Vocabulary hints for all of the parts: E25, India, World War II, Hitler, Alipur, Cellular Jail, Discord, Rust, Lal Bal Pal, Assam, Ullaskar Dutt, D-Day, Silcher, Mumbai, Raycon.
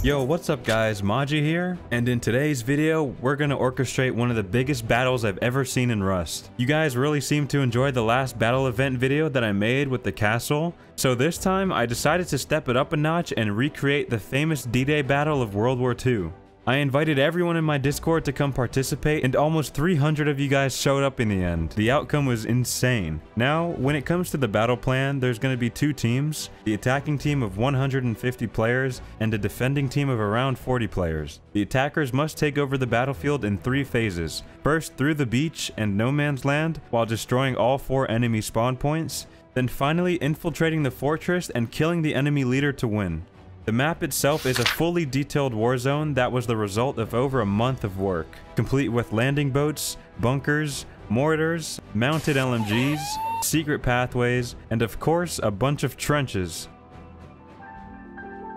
Yo, what's up guys, Maji here, and in today's video, we're gonna orchestrate one of the biggest battles I've ever seen in Rust. You guys really seem to enjoy the last battle event video that I made with the castle, so this time I decided to step it up a notch and recreate the famous D-Day battle of World War II. I invited everyone in my Discord to come participate, and almost 300 of you guys showed up in the end. The outcome was insane. Now, when it comes to the battle plan, there's going to be two teams, the attacking team of 150 players and a defending team of around 40 players. The attackers must take over the battlefield in three phases. First, through the beach and no man's land, while destroying all four enemy spawn points. Then finally, infiltrating the fortress and killing the enemy leader to win. The map itself is a fully detailed warzone that was the result of over a month of work, complete with landing boats, bunkers, mortars, mounted LMGs, secret pathways, and of course a bunch of trenches.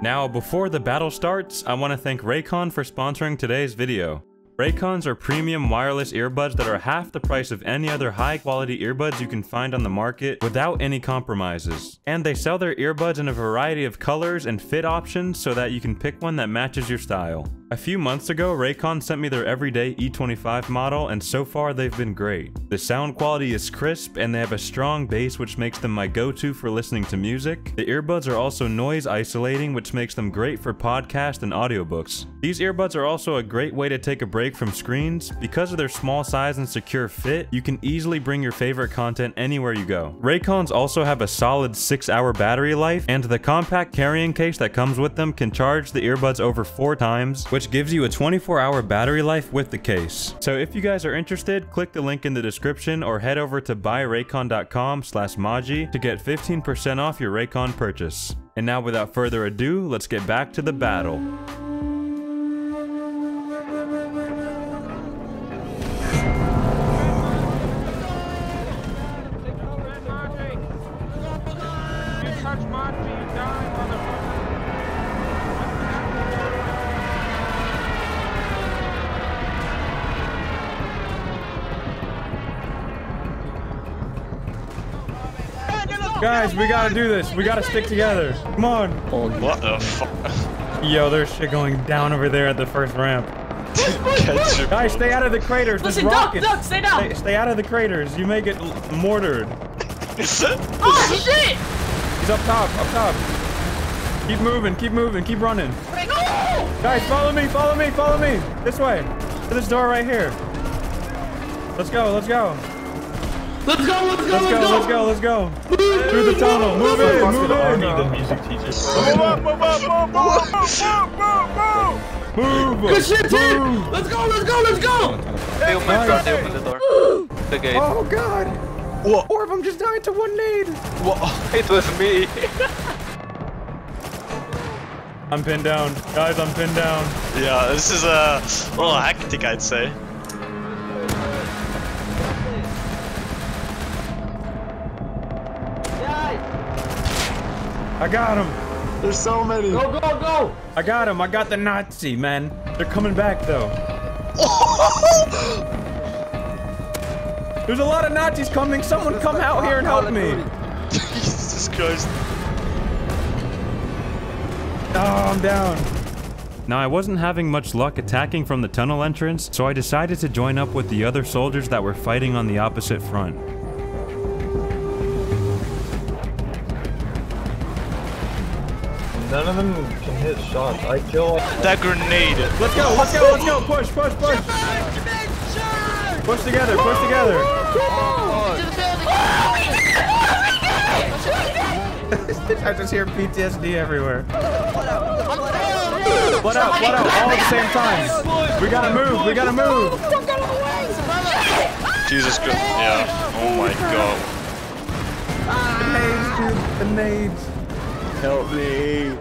Now before the battle starts, I want to thank Raycon for sponsoring today's video. Raycons are premium wireless earbuds that are half the price of any other high-quality earbuds you can find on the market without any compromises. And they sell their earbuds in a variety of colors and fit options so that you can pick one that matches your style. A few months ago, Raycon sent me their everyday E25 model, and so far they've been great. The sound quality is crisp, and they have a strong bass which makes them my go-to for listening to music. The earbuds are also noise isolating, which makes them great for podcasts and audiobooks. These earbuds are also a great way to take a break from screens. Because of their small size and secure fit, you can easily bring your favorite content anywhere you go. Raycons also have a solid 6-hour battery life, and the compact carrying case that comes with them can charge the earbuds over 4 times, which gives you a 24-hour battery life with the case. So if you guys are interested, click the link in the description or head over to buyraycon.com/Maji to get 15% off your Raycon purchase. And now without further ado, let's get back to the battle. Guys, we gotta do this. We gotta stick together. Come on. Oh, what the fuck? Yo, there's shit going down over there at the first ramp. Guys, stay out of the craters. Listen, duck, stay down. Stay out of the craters. You may get mortared. Oh, shit! He's up top, Keep moving, keep running. Wait, no! Guys, follow me, This way, to this door right here. Let's go, Let's go. Through the tunnel. Move in. The music teaches. Move. Good shit, team. Let's go. They opened the door. The gate. Oh god. What? 4 of them just died to one nade. What? It was me. I'm pinned down, guys. Yeah, this is a little hectic, I'd say. I got him. There's so many. Go, go. I got him. I got the Nazi, man. They're coming back, though. There's a lot of Nazis coming. Someone come out here and help me. Jesus Christ. Oh, I'm down. Now, I wasn't having much luck attacking from the tunnel entrance, so I decided to join up with the other soldiers that were fighting on the opposite front. None of them can hit shots. I kill that grenade. Let's go, let's go. Push. Push together. I just hear PTSD everywhere. What up? All at the same time. We gotta move. Jesus Christ. Yeah. Oh my god. The nades, dude. The nades. Help me.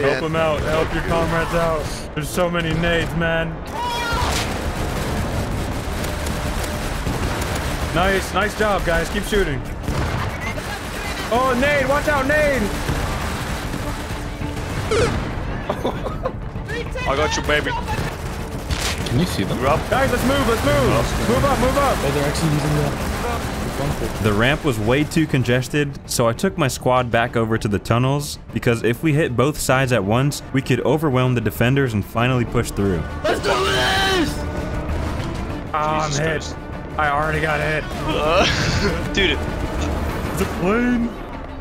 Help him out. Help your comrades out. There's so many nades, man. Nice. Nice job, guys. Keep shooting. Oh, nade. Watch out, nade. I got you, baby. Can you see them? Guys, let's move. Move up. Oh, they're actually using that. The ramp was way too congested, so I took my squad back over to the tunnels, because if we hit both sides at once, we could overwhelm the defenders and finally push through. Let's do this! Oh, I'm hit. I already got hit. Dude. The plane.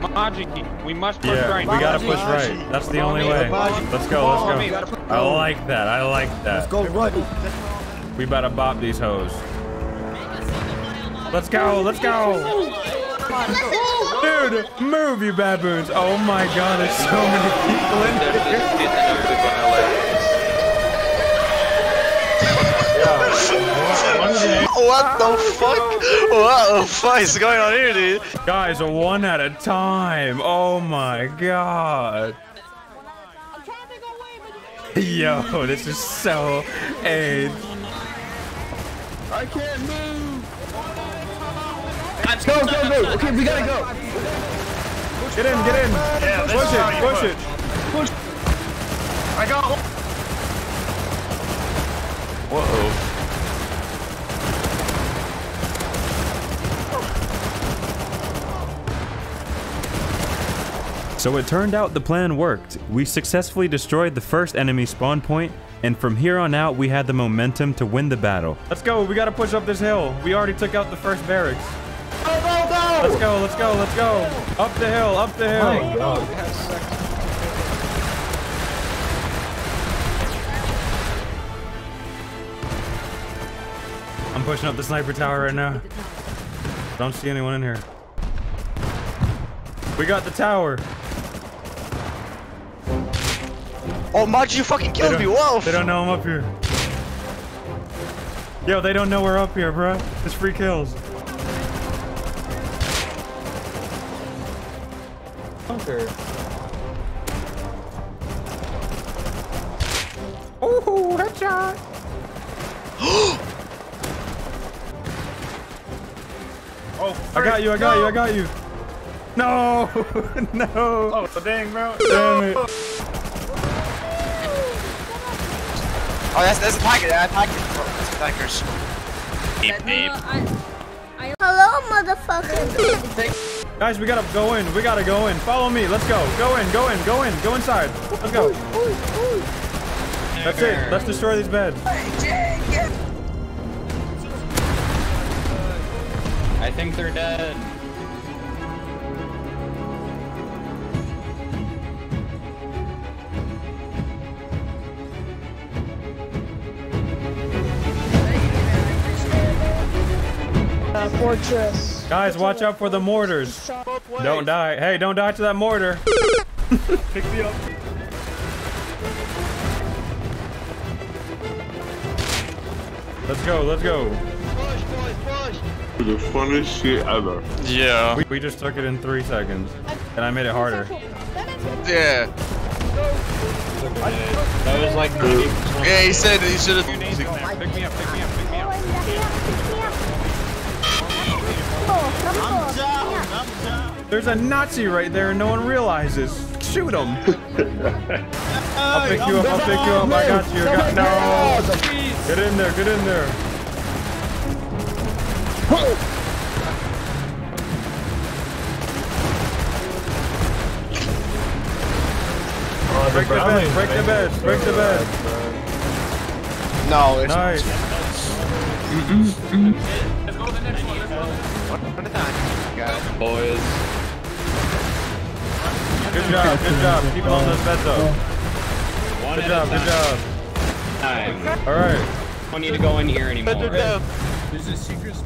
Maji, we must push right. Yeah, we gotta push right. That's the only way. Let's go, let's go. I like that, I like that. Let's go right. We better bop these hoes. Let's go, let's go! Dude, move, you baboons! Oh my god, there's so many people in here! What the fuck? What the fuck is going on here, dude? Guys, one at a time! Oh my god! Yo, this is so AIDS. I can't move! Go, go, go! Okay, we gotta go! Get in, get in! Yeah, push it, push it! Push! I got one! Whoa. So it turned out the plan worked. We successfully destroyed the first enemy spawn point, and from here on out we had the momentum to win the battle. Let's go, we gotta push up this hill. We already took out the first barracks. Let's go, let's go, let's go! Up the hill, up the hill! Oh my god. I'm pushing up the sniper tower right now. Don't see anyone in here. We got the tower! Oh, Maji, you fucking killed me, wow! They don't know I'm up here. Yo, they don't know we're up here, bro. It's free kills. Oh, headshot! Oh, I got you! I got you! I got you! No, no! Oh, dang, bro! Damn it! Oh, that's a tiger! That's a tiger! That's a tigers! Beep, beep. Hello, motherfucker! Guys, we gotta go in. We gotta go in. Follow me. Let's go. Go in. Go in. Go in. Go inside. Let's go. That's it. Let's destroy these beds. I think they're dead. Fortress. Guys, watch out for the mortars. Don't die. Hey, don't die to that mortar. Pick me up. Let's go, let's go. Push, push, push. The funniest shit ever. Yeah. We just took it in 3 seconds. And I made it harder. Yeah. That was like 90%. Yeah, he said he should have. Pick me up, pick me up, pick me up. I'm down, I'm down. There's a Nazi right there and no one realizes. Shoot him. I'll pick you up, I'll pick you up. I got you, I got you. No. Get in there, get in there. Oh, break the bed, break the bed, break the bed. No, it's nice. Let's go to the next one, let's go. One at a time. Got it, boys. Good job, good job. Keep on those beds up. One good job, good job. Time. All right. I don't need to go in here anymore. There's a secret spot.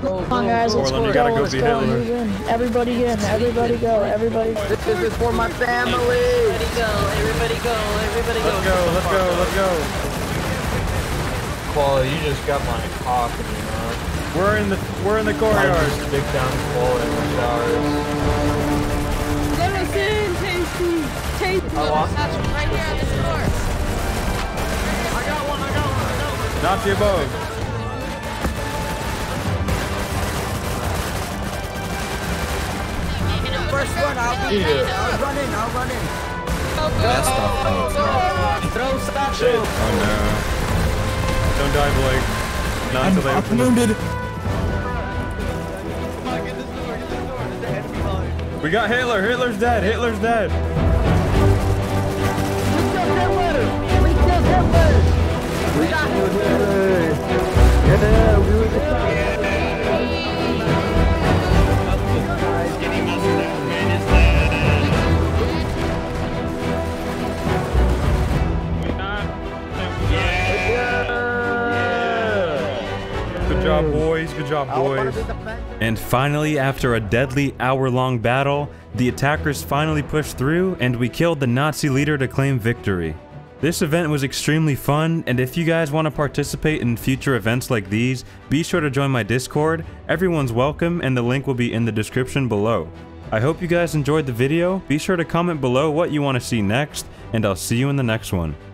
Come on, guys, let's go. Let's go. Everybody in. Everybody go. Everybody. This is for my family. Everybody go. Everybody go. Everybody go. Let's go. Let's go. Let's go. Quality, you just got my coffin, you know. We're in the courtyard. Stick down quality in the showers. Let us in, tasty. Tasty. Right here on this floor. I got one. I got one. I got one. Not the above. First one, I'll run in, I'll run in. Go, not the best stuff. Throw statue! Oh no. Don't die, Blake. Not until they open. I'm wounded. Come on, get this door, get this door. There's a head behind. We got Hitler. Hitler's dead. Hitler's dead. We killed Hitler. We killed Hitler. We got Hitler. Get out. We were dead. Good job, boys. Good job, boys. And finally, after a deadly hour-long battle, the attackers finally pushed through and we killed the Nazi leader to claim victory. This event was extremely fun, and if you guys want to participate in future events like these, be sure to join my Discord. Everyone's welcome, and the link will be in the description below. I hope you guys enjoyed the video. Be sure to comment below what you want to see next, and I'll see you in the next one.